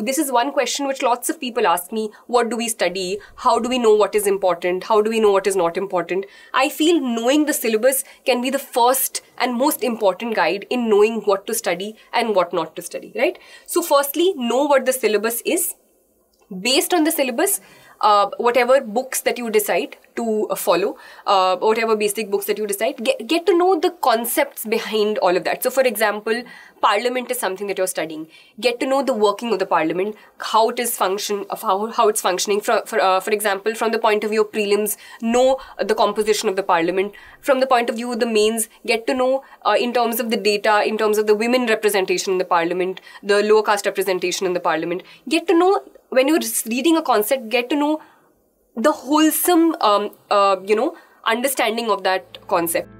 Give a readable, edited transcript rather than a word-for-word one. This is one question which lots of people ask me. What do we study? How do we know what is important? How do we know what is not important? I feel knowing the syllabus can be the first and most important guide in knowing what to study and what not to study, right? So firstly, know what the syllabus is. Based on the syllabus, whatever books that you decide to follow, whatever basic books that you decide, get to know the concepts behind all of that. So for example, Parliament is something that you're studying. Get to know the working of the Parliament, how it is functioning. For example, from the point of view of prelims, know the composition of the Parliament. From the point of view of the mains, get to know in terms of the data, in terms of the women representation in the Parliament, the lower caste representation in the Parliament. Get to know, when you're reading a concept, get to know the wholesome, understanding of that concept.